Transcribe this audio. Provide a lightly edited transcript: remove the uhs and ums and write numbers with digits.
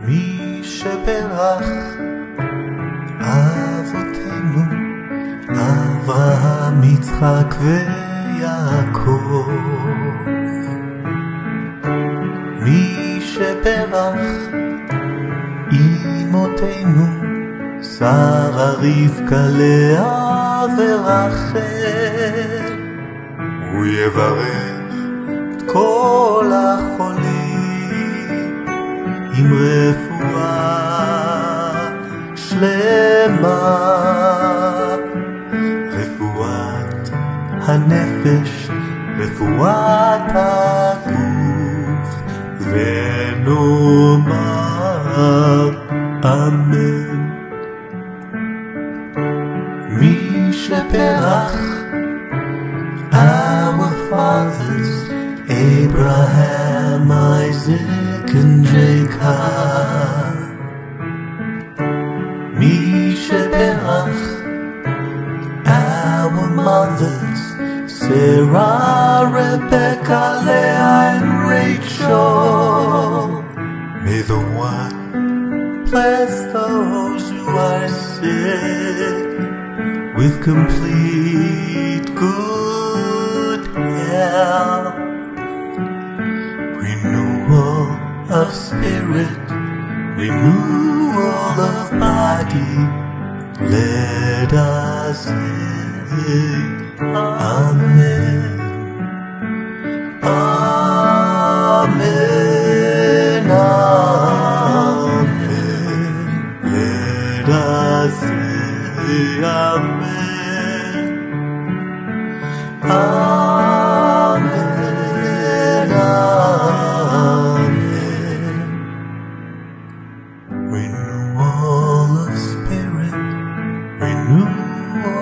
מי שבירך אבותינו, אברהם, יצחק ויעקב. מי שבירך אמותינו, שרה, רבקה, לאה ורחל. הוא יברך את כל החולים עם רפואה שלמה, רפואת הנפש, רפואת הגוף, ונאמר אמן. מי שבירך our fathers, Abraham, Isaac, and Jacob. Mi Sheberach, our mothers, Sarah, Rebecca, Leah, and Rachel. May the one bless those who are sick with complete good. Renewal of spirit, renewal of body, let us say Amen. Amen, Amen, let us say Amen. Amen. Renewal of spirit, renewal